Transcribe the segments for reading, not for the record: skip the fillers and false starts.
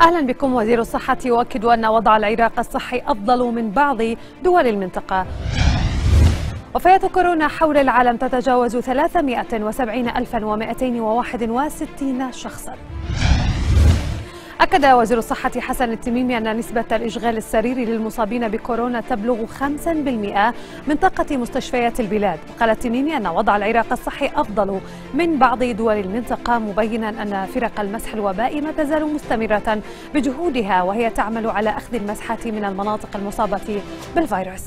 أهلا بكم. وزير الصحة يؤكد أن وضع العراق الصحي أفضل من بعض دول المنطقة. وفيات كورونا حول العالم تتجاوز 370,261 شخصا. أكد وزير الصحة حسن التميمي أن نسبة الإشغال السريري للمصابين بكورونا تبلغ 5% من طاقة مستشفيات البلاد. وقال التميمي أن وضع العراق الصحي أفضل من بعض دول المنطقة، مبينا أن فرق المسح الوبائي ما تزال مستمرة بجهودها، وهي تعمل على أخذ المسحة من المناطق المصابة بالفيروس.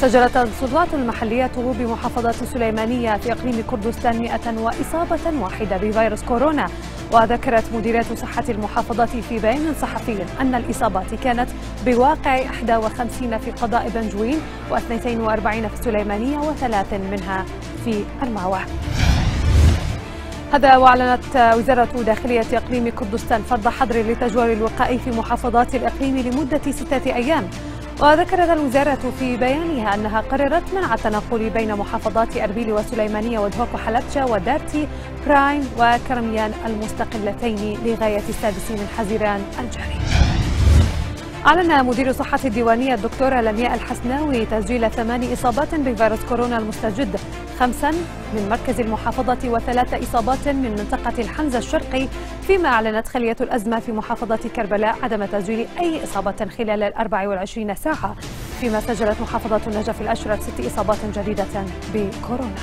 سجلت السلطات المحلية بمحافظة سليمانية في إقليم كردستان 100 إصابة واحدة بفيروس كورونا. وذكرت مديرية صحة المحافظة في بيان صحفي أن الإصابات كانت بواقع 51 في قضاء بنجوين، و42 في سليمانية، و3 منها في الماوى. هذا. وأعلنت وزارة داخلية إقليم كردستان فرض حظر للتجوال الوقائي في محافظات الإقليم لمدة 6 أيام. وذكرت الوزارة في بيانها أنها قررت منع التنقل بين محافظات أربيل وسليمانية ودهوك وحلبشة ودارتي برايم وكرميان المستقلتين لغاية 6 حزيران الجاري. أعلن مدير الصحة الديوانية الدكتورة لمياء الحسناوي تسجيل 8 إصابات بفيروس كورونا المستجد، 5 من مركز المحافظة و3 إصابات من منطقة الحمزة الشرقي، فيما أعلنت خلية الأزمة في محافظة كربلاء عدم تسجيل أي إصابة خلال 24 ساعة، فيما سجلت محافظة النجف الأشرف 6 إصابات جديدة بكورونا.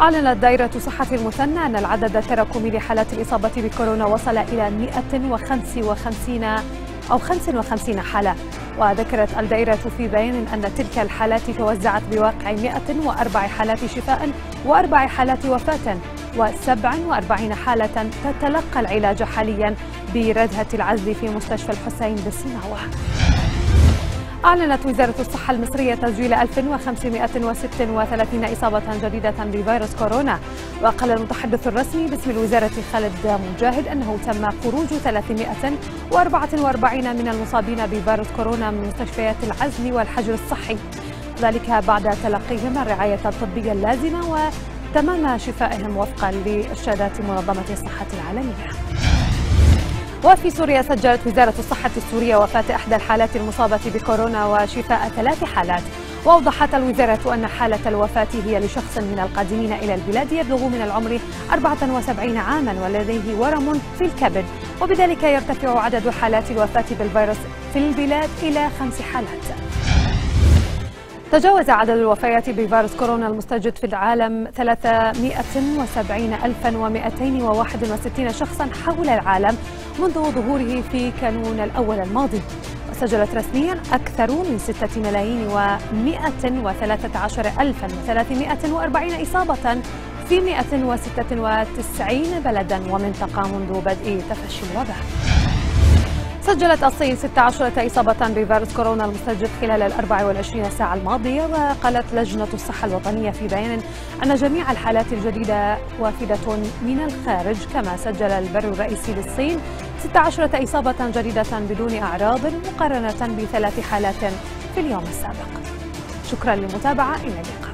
أعلنت دائرة صحة المثنى أن العدد التراكمي لحالات الإصابة بكورونا وصل إلى 155 حالة. وذكرت الدائرة في بيان أن تلك الحالات توزعت بواقع 104 حالات شفاء، و4 حالات وفاة، و47 حالة تتلقى العلاج حاليا بردهة العزل في مستشفى الحسين بالسيناوة. أعلنت وزارة الصحة المصرية تسجيل 1536 إصابة جديدة بفيروس كورونا. وقال المتحدث الرسمي باسم الوزارة خالد مجاهد أنه تم خروج 344 من المصابين بفيروس كورونا من مستشفيات العزل والحجر الصحي، ذلك بعد تلقيهم الرعاية الطبية اللازمة وتمام شفائهم وفقا لإرشادات منظمة الصحة العالمية. وفي سوريا سجلت وزارة الصحة السورية وفاة 1 الحالات المصابة بكورونا وشفاء 3 حالات. وأوضحت الوزارة أن حالة الوفاة هي لشخص من القادمين إلى البلاد يبلغ من العمر 74 عاما ولديه ورم في الكبد، وبذلك يرتفع عدد حالات الوفاة بالفيروس في البلاد إلى 5 حالات. تجاوز عدد الوفيات بفيروس كورونا المستجد في العالم 370,261 شخصا حول العالم منذ ظهوره في كانون الأول الماضي. وسجلت رسميا أكثر من 6,113,340 إصابة في 196 بلدا ومنطقة منذ بدء تفشي الوباء. سجلت الصين 16 إصابة بفيروس كورونا المستجد خلال 24 ساعة الماضية. وقالت لجنة الصحة الوطنية في بيان أن جميع الحالات الجديدة وافدة من الخارج، كما سجل البر الرئيسي للصين 16 إصابة جديدة بدون أعراض مقارنة ب3 حالات في اليوم السابق. شكرا للمتابعة، إلى اللقاء.